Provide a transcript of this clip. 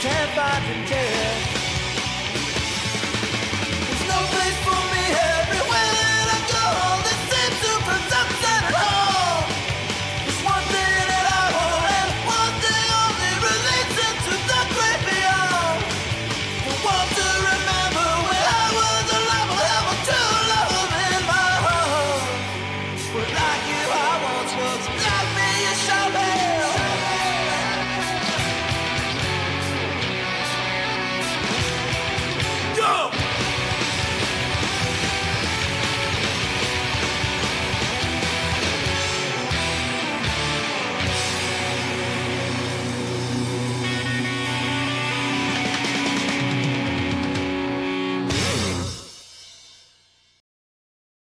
can't find it.